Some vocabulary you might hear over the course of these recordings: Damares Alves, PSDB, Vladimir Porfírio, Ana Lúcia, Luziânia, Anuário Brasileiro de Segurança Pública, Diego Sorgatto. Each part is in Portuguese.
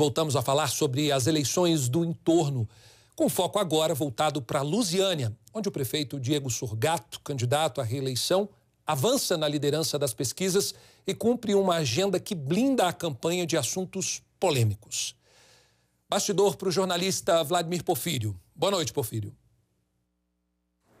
voltamos a falar sobre as eleições do entorno, com foco agora voltado para Luziânia, onde o prefeito Diego Sorgatto, candidato à reeleição, avança na liderança das pesquisas e cumpre uma agenda que blinda a campanha de assuntos polêmicos. Bastidor para o jornalista Vladimir Porfírio. Boa noite, Porfírio.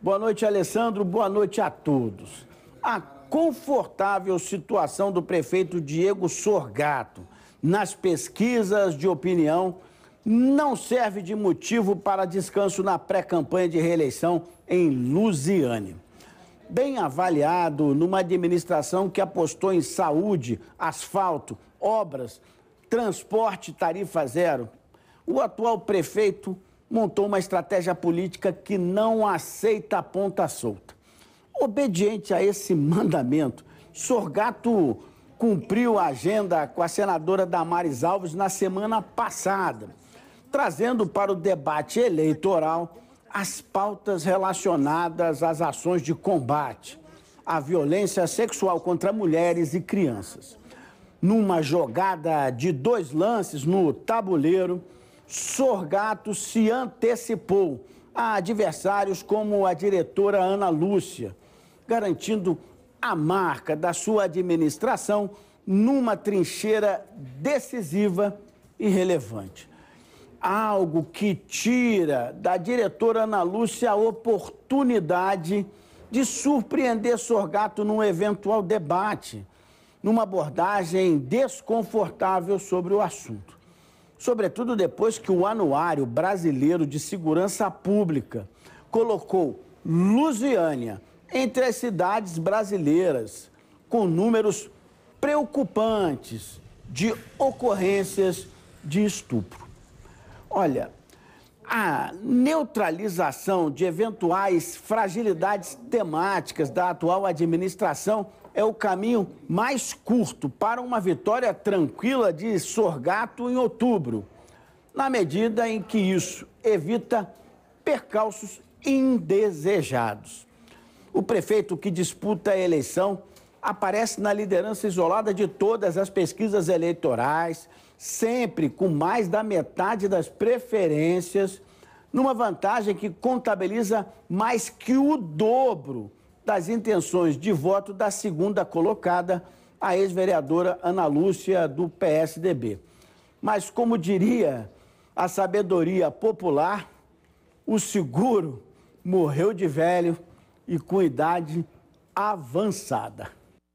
Boa noite, Alessandro. Boa noite a todos. A confortável situação do prefeito Diego Sorgatto nas pesquisas de opinião não serve de motivo para descanso na pré-campanha de reeleição em Luziânia. Bem avaliado numa administração que apostou em saúde, asfalto, obras, transporte, tarifa zero, o atual prefeito montou uma estratégia política que não aceita a ponta solta. Obediente a esse mandamento, Sorgatto cumpriu a agenda com a senadora Damares Alves na semana passada, trazendo para o debate eleitoral as pautas relacionadas às ações de combate à violência sexual contra mulheres e crianças. Numa jogada de dois lances no tabuleiro, Sorgatto se antecipou a adversários como a diretora Ana Lúcia, garantindo a marca da sua administração numa trincheira decisiva e relevante. Algo que tira da diretora Ana Lúcia a oportunidade de surpreender Sorgatto num eventual debate, numa abordagem desconfortável sobre o assunto. Sobretudo depois que o Anuário Brasileiro de Segurança Pública colocou Luziânia entre as cidades brasileiras com números preocupantes de ocorrências de estupro. Olha, a neutralização de eventuais fragilidades temáticas da atual administração é o caminho mais curto para uma vitória tranquila de Sorgatto em outubro, na medida em que isso evita percalços indesejados. O prefeito que disputa a eleição aparece na liderança isolada de todas as pesquisas eleitorais, sempre com mais da metade das preferências, numa vantagem que contabiliza mais que o dobro das intenções de voto da segunda colocada, a ex-vereadora Ana Lúcia, do PSDB. Mas, como diria a sabedoria popular, o seguro morreu de velho e com idade avançada.